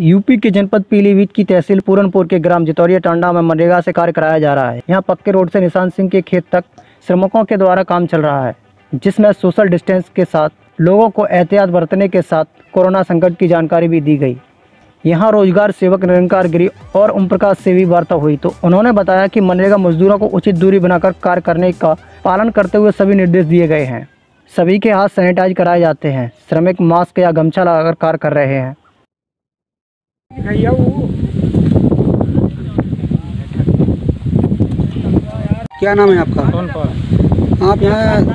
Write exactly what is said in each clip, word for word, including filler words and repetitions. UP के जनपद पीलीभीत की तहसील पूरनपुर के ग्राम जितौरिया टांडा में मनरेगा से कार्य कराया जा रहा है। यहाँ पक्के रोड से निशान सिंह के खेत तक श्रमिकों के द्वारा काम चल रहा है, जिसमें सोशल डिस्टेंस के साथ लोगों को एहतियात बरतने के साथ कोरोना संकट की जानकारी भी दी गई। यहाँ रोजगार सेवक निरंकारगिरी और ओम प्रकाश से भी वार्ता हुई तो उन्होंने बताया कि मनरेगा मजदूरों को उचित दूरी बनाकर कार्य करने का पालन करते हुए सभी निर्देश दिए गए हैं। सभी के हाथ सैनिटाइज कराए जाते हैं। श्रमिक मास्क या गमछा लगाकर कार्य कर रहे हैं। क्या नाम है आपका? आप यहाँ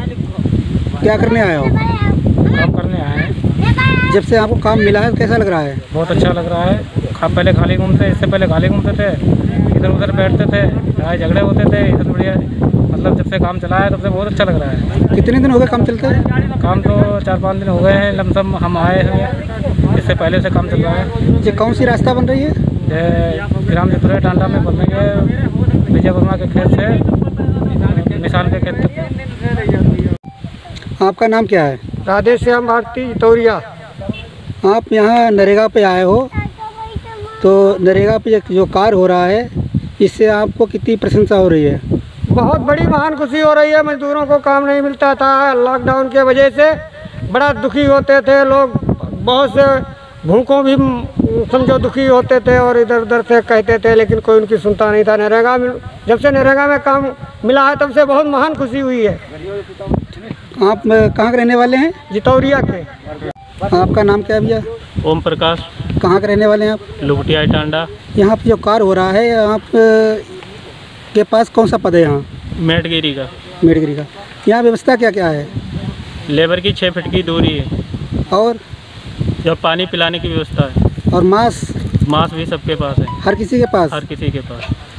क्या करने आए हो? काम करने आए हैं। जब से आपको काम मिला है कैसा लग रहा है? बहुत अच्छा लग रहा है। खा पहले खाली घूमते, इससे पहले खाली घूमते थे, इधर उधर बैठते थे, लड़ाई झगड़े होते थे, इधर बढ़िया। मतलब जब से काम चला है तब से बहुत अच्छा लग रहा है। कितने दिन हो गए काम चलते हैं? काम तो चार पाँच दिन हो गए हैं लमसम हम आए हैं। इससे पहले से काम चल रहा है। ये कौन सी रास्ता बन रही है? ग्राम जितौरिया टांडा में बन रही है, विजय वर्मा के खेत से निशान के खेत तक। आपका नाम क्या है? राधेश्याम भारती, जितौरिया। आप यहाँ नरेगा पे आए हो तो नरेगा पे जो कार्य हो रहा है इससे आपको कितनी प्रशंसा हो रही है? बहुत बड़ी महान खुशी हो रही है। मजदूरों को काम नहीं मिलता था लॉकडाउन के वजह से, बड़ा दुखी होते थे लोग, बहुत से भूखों भी समझो दुखी होते थे और इधर उधर से कहते थे, लेकिन कोई उनकी सुनता नहीं था। नरेगा में जब से नरेगा में काम मिला है तब से बहुत महान खुशी हुई है। आप कहाँ के रहने वाले हैं? जितौरिया के। आपका नाम क्या है भैया? ओम प्रकाश। कहाँ के रहने वाले हैं आप? लुबटिया टांडा। यहाँ पे जो कार्य हो रहा है आप के पास कौन सा पद है यहाँ? मेटगिरी का। मेटगिरी का। यहाँ व्यवस्था क्या क्या है? लेबर की छः फीट की दूरी है और जो पानी पिलाने की व्यवस्था है और मास्क मास्क भी सबके पास है। हर किसी के पास? हर किसी के पास।